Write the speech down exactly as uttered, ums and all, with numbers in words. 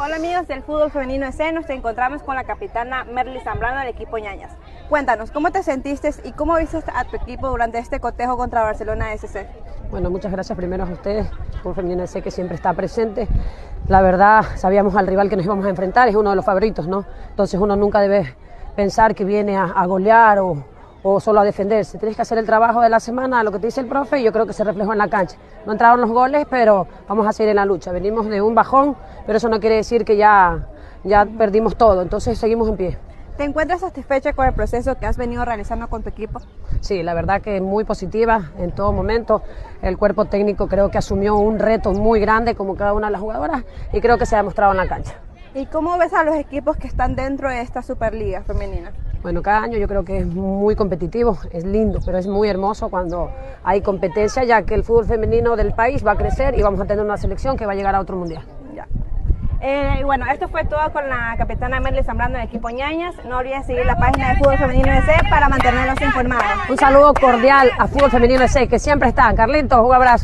Hola amigos del fútbol femenino S C, nos encontramos con la capitana Merly Zambrano del equipo Ñañas. Cuéntanos, ¿cómo te sentiste y cómo viste a tu equipo durante este cotejo contra Barcelona S C? Bueno, muchas gracias primero a ustedes, fútbol femenino S C que siempre está presente. La verdad, sabíamos al rival que nos íbamos a enfrentar, es uno de los favoritos, ¿no? Entonces uno nunca debe pensar que viene a, a golear o, o solo a defenderse. Tienes que hacer el trabajo de la semana, lo que te dice el profe, y yo creo que se reflejó en la cancha. No entraron los goles, pero vamos a seguir en la lucha. Venimos de un bajón, pero eso no quiere decir que ya, ya perdimos todo, entonces seguimos en pie. ¿Te encuentras satisfecha con el proceso que has venido realizando con tu equipo? Sí, la verdad que muy positiva en todo momento. El cuerpo técnico creo que asumió un reto muy grande como cada una de las jugadoras y creo que se ha demostrado en la cancha. ¿Y cómo ves a los equipos que están dentro de esta Superliga Femenina? Bueno, cada año yo creo que es muy competitivo, es lindo, pero es muy hermoso cuando hay competencia, ya que el fútbol femenino del país va a crecer y vamos a tener una selección que va a llegar a otro mundial. Ya. Eh, bueno, esto fue todo con la capitana Merly Zambrano del equipo Ñañas. No olviden seguir la página de Fútbol Femenino S C para mantenernos informados. Un saludo cordial a Fútbol Femenino S C que siempre está. Carlitos, un abrazo.